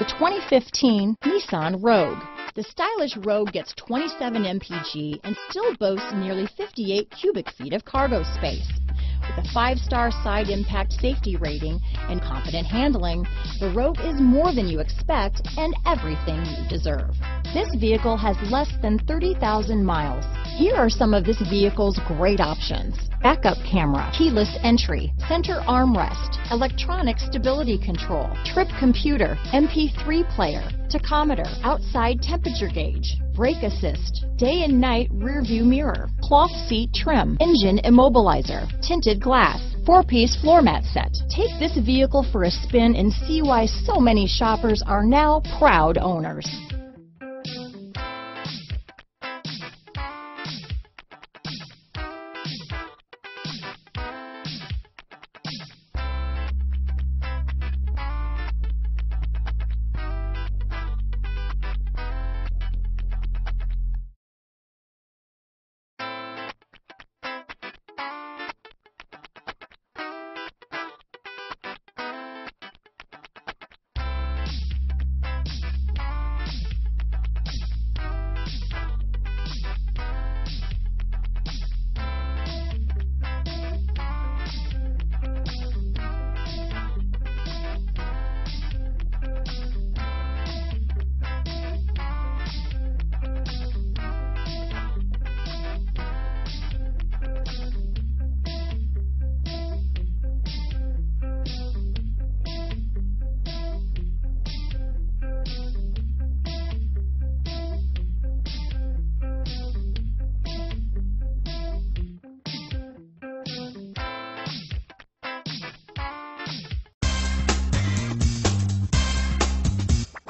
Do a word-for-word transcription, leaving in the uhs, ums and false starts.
The twenty fifteen Nissan Rogue. The stylish Rogue gets twenty-seven M P G and still boasts nearly fifty-eight cubic feet of cargo space. With a five-star side impact safety rating and confident handling, the Rogue is more than you expect and everything you deserve. This vehicle has less than thirty thousand miles. Here are some of this vehicle's great options: backup camera, keyless entry, center armrest, electronic stability control, trip computer, M P three player, tachometer, outside temperature gauge, brake assist, day and night rear view mirror, cloth seat trim, engine immobilizer, tinted glass, four-piece floor mat set. Take this vehicle for a spin and see why so many shoppers are now proud owners.